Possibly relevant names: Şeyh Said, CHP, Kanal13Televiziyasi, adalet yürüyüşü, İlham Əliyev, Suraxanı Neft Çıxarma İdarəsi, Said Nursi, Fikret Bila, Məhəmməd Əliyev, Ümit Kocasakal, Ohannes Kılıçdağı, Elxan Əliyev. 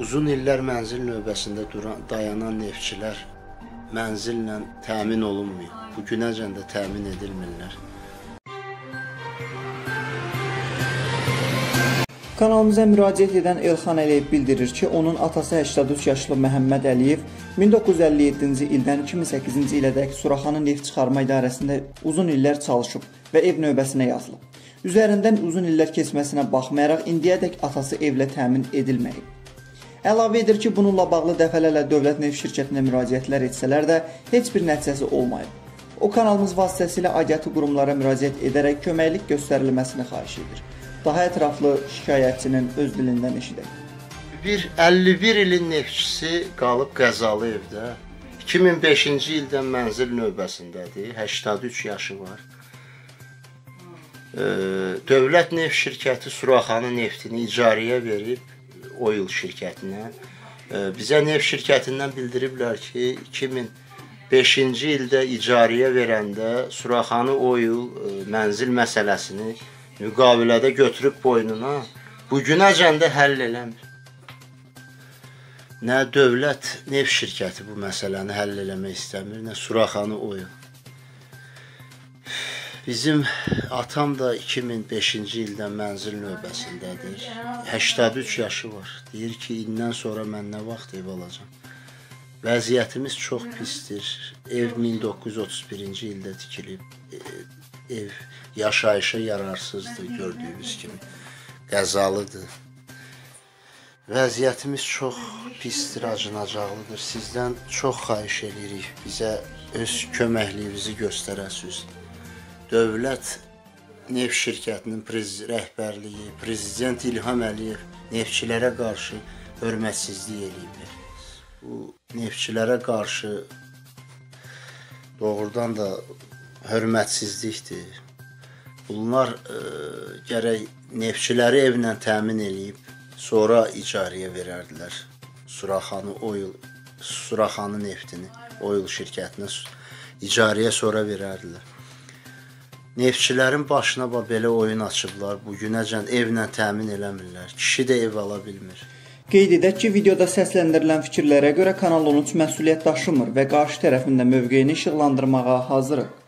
Uzun iller mənzil növbəsində dayanan neftçilər mənzillə təmin olunmuyor. Bugünəcən də təmin edilmirlər. Kanalımıza müraciət edən Elxan Əliyev bildirir ki, onun atası 83 yaşlı Məhəmməd Əliyev 1957-ci ildən 2008-ci ilədək Suraxanı Neft Çıxarma İdarəsində uzun illər çalışıb və ev növbəsinə yazılıb. Üzərindən uzun illər keçməsinə baxmayaraq indiyədək atası evlə təmin edilməyib. Əlavə edir ki, bununla bağlı dəfələrlə Dövlət Neft Şirkətinə müraciətlər etsələr də heç bir nəticəsi olmayıb. O, kanalımız vasitəsilə aidiyyatı qurumlara müraciət edərək köməklik göstərilməsini xahiş edir. Daha ətraflı şikayətçinin öz dilindən eşidək. 51 ilin neftçisi qalıb qəzalı evdə. 2005-ci ildən mənzil növbəsindədir. 83 yaşı var. Dövlət Neft Şirkəti Suraxanı neftini icariyə verib o yıl şirkətinə. Bizə neft şirkətindən bildiriblər ki, 2005-ci ildə icariyə verəndə Suraxanı o yıl mənzil məsələsini müqavilədə götürüb boynuna, bugünəcən də həll eləmir. Nə dövlət neft şirkəti bu məsələni həll eləmək istəmir, nə Suraxanı o yıl. Bizim atam da 2005-ci ildən mənzil növbəsindədir. 83 yaşı var. Deyir ki, indən sonra mən nə vaxt ev alacam? Vəziyyətimiz çox pisdir. Ev 1931-ci ildə tikilib. Ev yaşayışa yararsızdır, gördüyünüz kimi. Qəzalıdır. Vəziyyətimiz çox pisdir, acınacaqlıdır. Sizdən çox xahiş edirik. Bizə öz köməkliyinizi göstərəsiniz. Dövlət Neft Şirkətinin rəhbərliyi, Prezident İlham Əliyev neftçilərə qarşı hörmətsizlik eləyiblər. Bu neftçilərə qarşı doğrudan da hörmətsizlikdir. Bunlar gərək neftçiləri evlə təmin eləyib, sonra icariyə verərdilər Suraxanı neftini, oil şirkətinə icariyə sonra verərdilər. Neftçilərin başına belə oyun açıblar, bugünəcən evlə təmin eləmirlər, kişi də ev ala bilmir. Qeyd edək ki, videoda səsləndirilən fikirlərə görə Kanal 13 məsuliyyət daşımır və qarşı tərəfində mövqeyini işıqlandırmağa hazırıq.